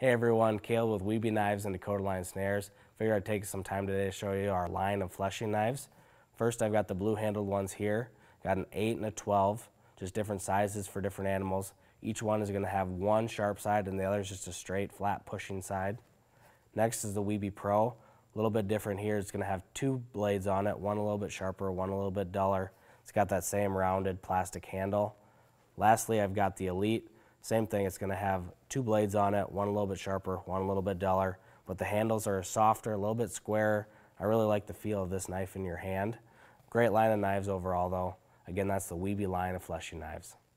Hey everyone, Caleb with Wiebe Knives and Dakota Line Snares. Figured I'd take some time today to show you our line of fleshing knives. First, I've got the blue-handled ones here. Got an 8 and a 12, just different sizes for different animals. Each one is going to have one sharp side and the other is just a straight, flat, pushing side. Next is the Wiebe Pro. A little bit different here. It's going to have two blades on it, one a little bit sharper, one a little bit duller. It's got that same rounded plastic handle. Lastly, I've got the Elite. Same thing, it's going to have two blades on it, one a little bit sharper, one a little bit duller, but the handles are softer, a little bit squarer. I really like the feel of this knife in your hand. Great line of knives overall though. Again, that's the Wiebe line of fleshing knives.